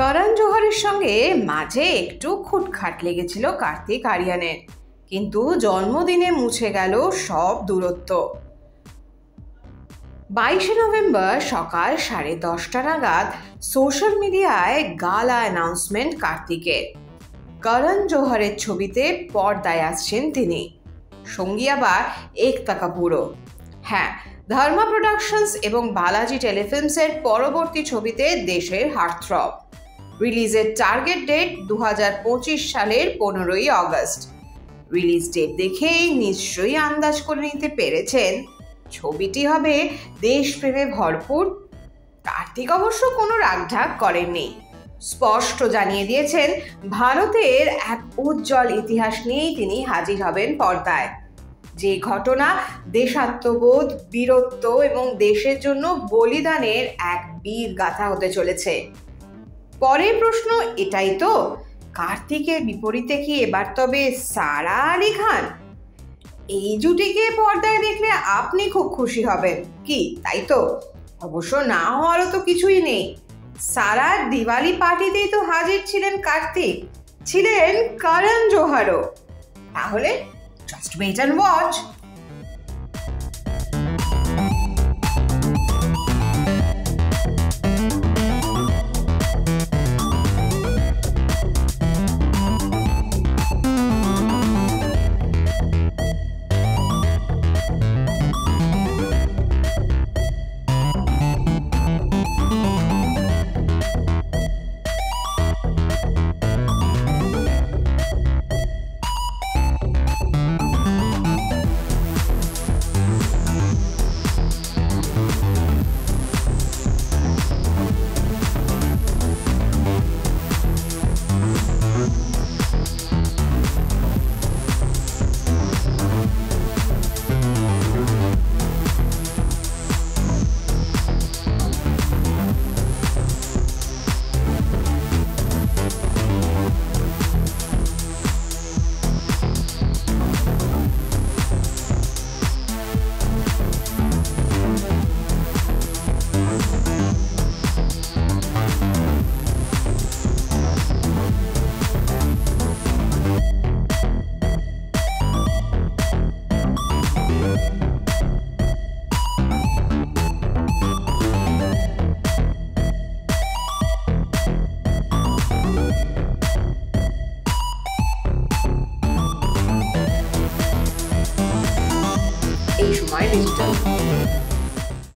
কারণ জোহরের সঙ্গে মাঝে একটু খুটখাট লেগেছিল কার্তিক আরিয়ানের, কিন্তু জন্মদিনে মুছে গেল সব দূরত্ব। 22 নভেম্বর সকাল 10:30 নাগাদ সোশ্যাল মিডিয়ায় গালা অ্যানাউন্সমেন্ট কার্তিকের। কারণ জোহরের ছবিতে পর্দায় আসছেন তিনি, সঙ্গী আবার একতা কাপুরও। হ্যাঁ, ধর্মা প্রোডাকশনস এবং বালাজি টেলিফিল্মসের পরবর্তী ছবিতে দেশের হার্টথ্রব। রিলিজের টার্গেট ডেট 2025 সালের 15ই অগস্ট। রিলিজ ডেট দেখেই নিশ্চয়ই আন্দাজ করে নিতে পেরেছেন ছবিটি হবে দেশপ্রেমে ভরপুর। কার্তিক অবশ্য কোনো রাগঢাক করেননি, স্পষ্ট জানিয়ে দিয়েছেন ভারতের এক উজ্জ্বল ইতিহাস নিয়েই তিনি হাজির হবেন পর্দায়, যে ঘটনা দেশাত্মবোধ, বীরত্ব এবং দেশের জন্য বলিদানের এক বীর গাথা হতে চলেছে। পরের প্রশ্ন এটাই তো, কার্তিকের বিপরীতে কি এবার তবে সারা আলি খান? এই জুটিকে পর্দায় দেখলে আপনি খুব খুশি হবেন কি, তাই তো? অবশ্য না হওয়ারও তো কিছুই নেই। সারার দিওয়ালি পার্টিতেই তো হাজির ছিলেন কার্তিক, ছিলেন কারণ জোহারও। তাহলে জাস্ট ওয়েট অ্যান্ড ওয়াচ।